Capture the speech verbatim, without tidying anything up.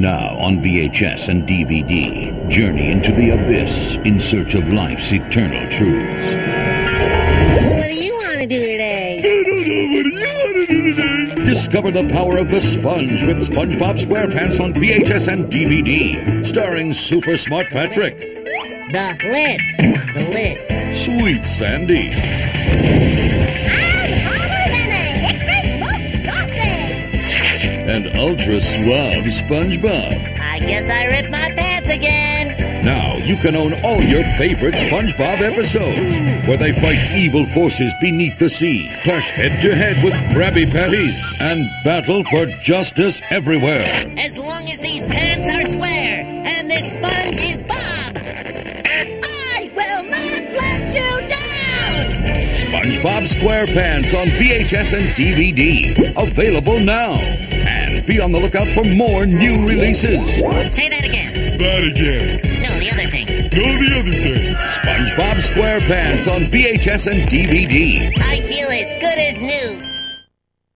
Now on V H S and D V D, journey into the abyss in search of life's eternal truths. What do you want to do today? I don't know. What do you want to do today? Discover the power of the sponge with SpongeBob SquarePants on V H S and D V D, starring Super Smart Patrick. The lid. The lid. Sweet Sandy. And ultra suave SpongeBob. I guess I ripped my pants again. Now you can own all your favorite SpongeBob episodes, where they fight evil forces beneath the sea, clash head to head with Krabby Patties, and battle for justice everywhere. As long as these pants are square and this sponge is Bob, I will not let you down. SpongeBob SquarePants on V H S and D V D. Available now. And be on the lookout for more new releases. Say that again. That again. No, the other thing. No, the other thing. SpongeBob SquarePants on V H S and D V D. I feel as good as new.